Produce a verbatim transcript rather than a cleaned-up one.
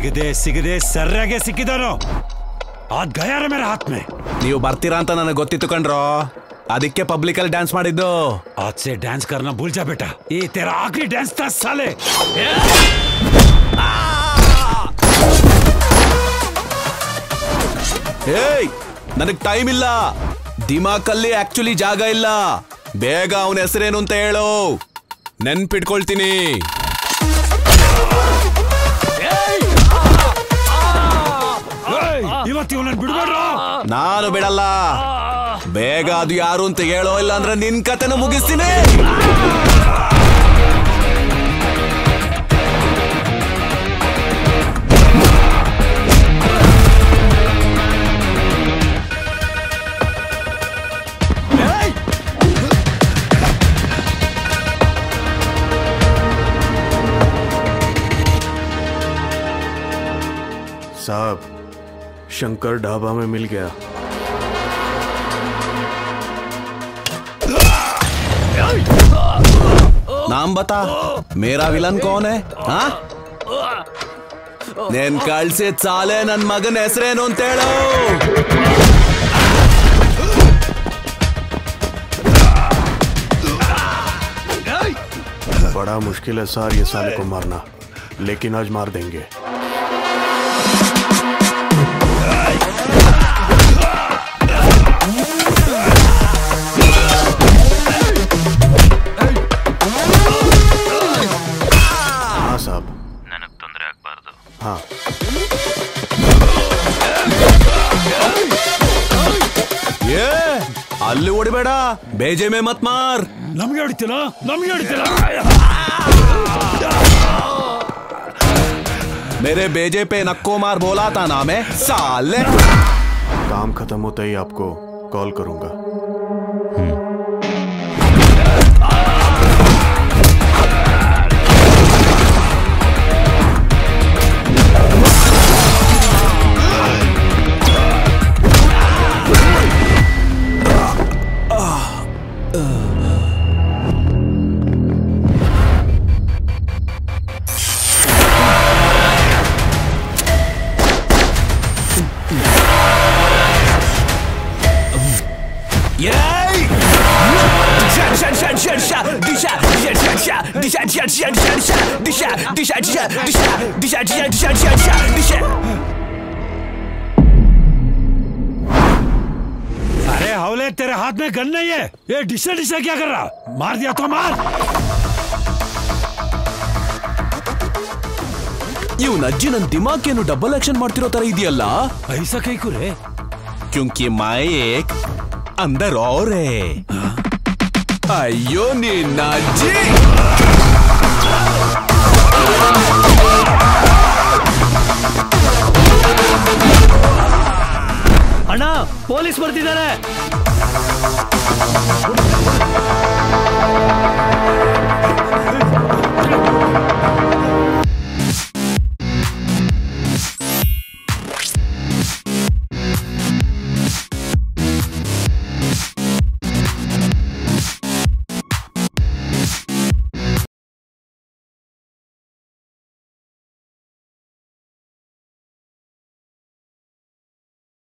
ಸಿಗದೆ ಸಿಗದೆ ಸರ್ರಾಗೆ ಸಿಕ್ಕಿದಾನೋ ಆದ್ ಗಯಾರ ಮೇರ ಹಾತ್ ಮೇ ನೀವು ಬರ್ತೀರಾ ಅಂತ ನನಗೆ ಗೊತ್ತಿತ್ತು ಕಣ್ರೋ ಅದಕ್ಕೆ ಪಬ್ಲಿಕ್ ಅಲ್ಲಿ ಡ್ಯಾನ್ಸ್ ಮಾಡಿದ್ದು ಆಜ್ ಸೇ ಡ್ಯಾನ್ಸ್ करना भूल जा बेटा ये तेरा आखिरी ಡ್ಯಾನ್ಸ್ था साले ಏಯ್ ನನಗೆ ಟೈಮ್ ಇಲ್ಲ ದಿಮಾಕಲ್ಲಿ ಆಕ್ಚುಲಿ ಜಾಗ ಇಲ್ಲ ಬೇಗ ಅವನ ಹೆಸರೇನು ಅಂತ ಹೇಳು ನೆನಪಿಟ್ಕೊಳ್ತೀನಿ ನಾನು ಬಿಡಲ್ಲ ಬೇಗ ಅದು ಯಾರು ಅಂತ ಹೇಳೋ ಇಲ್ಲ ಅಂದ್ರೆ ನಿನ್ನ ಕಥೆನ ಮುಗಿಸ್ತೀನಿ साहब शंकर ढाबा में मिल गया नाम बता मेरा विलन कौन है हाँ नैन काल से चाले नन मगन ऐसरे नोन तेड़ो बड़ा मुश्किल है सार ये साले को मारना लेकिन आज मार देंगे अल्ली ओडिबेड बेजे में मत मार नमगे ओडितीला नमगे ओडितीला मेरे बेजे पे नक्को मार बोला था ना मैं साले काम खत्म होता ही आपको कॉल करूंगा अरे हौले तेरे हाथ में गन नहीं है ये डिशा डिशा क्या कर रहा मार दिया तो मार इवन अज्जी नन दिमाग के डबल एक्शन मारती रो तरह इदियल्ल ऐसा कई कुरे क्योंकि माइक अंदर और है अयो नीना जी अण्णा पुलिस बर्तिदारे